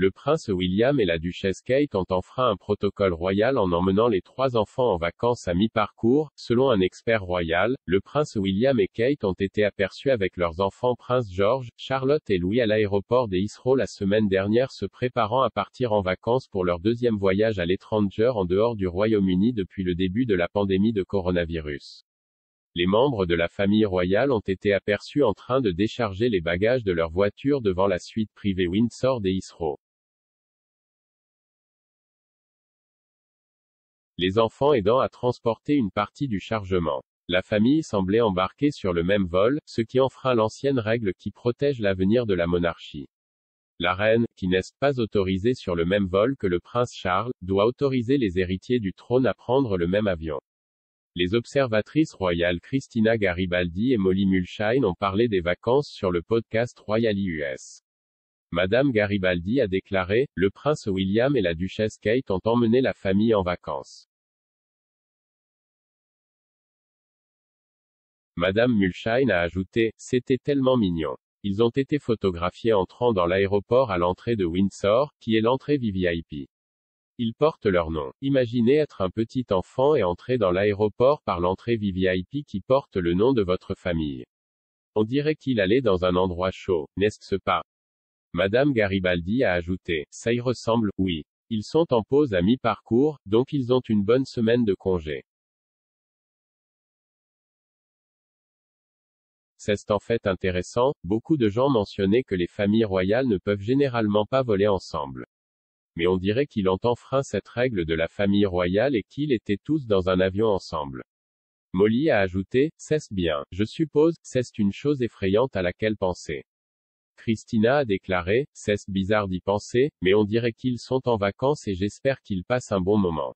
Le prince William et la duchesse Kate ont enfreint un protocole royal en emmenant les trois enfants en vacances à mi-parcours. Selon un expert royal, le prince William et Kate ont été aperçus avec leurs enfants Prince George, Charlotte et Louis à l'aéroport des Heathrow la semaine dernière, se préparant à partir en vacances pour leur deuxième voyage à l'étranger en dehors du Royaume-Uni depuis le début de la pandémie de coronavirus. Les membres de la famille royale ont été aperçus en train de décharger les bagages de leur voiture devant la suite privée Windsor des Heathrow. Les enfants aidant à transporter une partie du chargement. La famille semblait embarquer sur le même vol, ce qui enfreint l'ancienne règle qui protège l'avenir de la monarchie. La reine, qui n'est pas autorisée sur le même vol que le prince Charles, doit autoriser les héritiers du trône à prendre le même avion. Les observatrices royales Christina Garibaldi et Molly Mulshine ont parlé des vacances sur le podcast Royal IUS. Madame Garibaldi a déclaré, le prince William et la duchesse Kate ont emmené la famille en vacances. Madame Mulshine a ajouté, c'était tellement mignon. Ils ont été photographiés entrant dans l'aéroport à l'entrée de Windsor, qui est l'entrée VIP. Ils portent leur nom. Imaginez être un petit enfant et entrer dans l'aéroport par l'entrée VIP qui porte le nom de votre famille. On dirait qu'il allait dans un endroit chaud, n'est-ce pas? Madame Garibaldi a ajouté, ça y ressemble, oui. Ils sont en pause à mi-parcours, donc ils ont une bonne semaine de congé. C'est en fait intéressant, beaucoup de gens mentionnaient que les familles royales ne peuvent généralement pas voler ensemble. Mais on dirait qu'ils ont enfreint cette règle de la famille royale et qu'ils étaient tous dans un avion ensemble. Molly a ajouté, c'est bien, je suppose, c'est une chose effrayante à laquelle penser. Christina a déclaré, c'est bizarre d'y penser, mais on dirait qu'ils sont en vacances et j'espère qu'ils passent un bon moment.